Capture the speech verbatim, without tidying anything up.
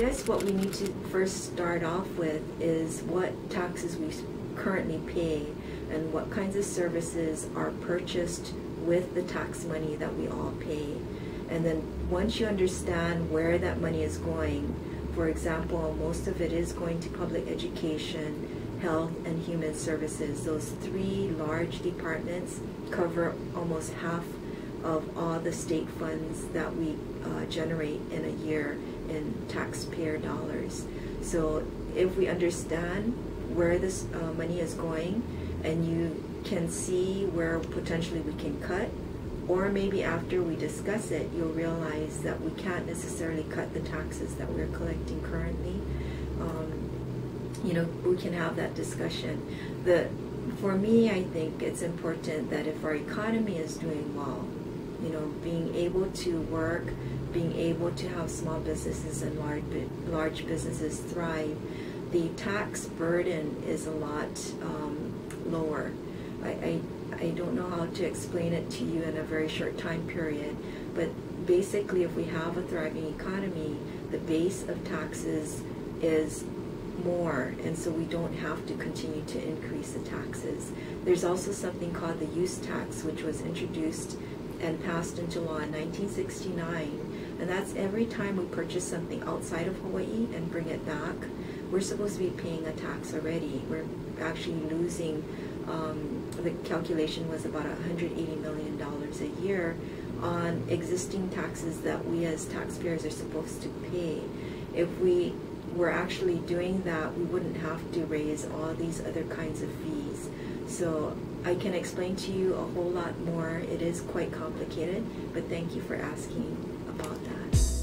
guess what we need to first start off with is what taxes we currently pay and what kinds of services are purchased with the tax money that we all pay. And then once you understand where that money is going, for example, most of it is going to public education, health, and human services. Those three large departments cover almost half of all the state funds that we uh, generate in a year in taxpayer dollars. So if we understand where this uh, money is going, and you can see where potentially we can cut, or maybe after we discuss it, you'll realize that we can't necessarily cut the taxes that we're collecting currently. Um, you know, we can have that discussion. The, for me, I think it's important that if our economy is doing well, you know, being able to work, being able to have small businesses and large, large businesses thrive, the tax burden is a lot um, lower. I, I, I don't know how to explain it to you in a very short time period, but basically if we have a thriving economy, the base of taxes is more, and so we don't have to continue to increase the taxes. There's also something called the use tax, which was introduced and passed into law in nineteen sixty-nine, and that's every time we purchase something outside of Hawaii and bring it back, we're supposed to be paying a tax already. We're actually losing, um, the calculation was about one hundred eighty million dollars a year on existing taxes that we as taxpayers are supposed to pay. If we were actually doing that, we wouldn't have to raise all these other kinds of fees. So I can explain to you a whole lot more. It is quite complicated, but thank you for asking about that.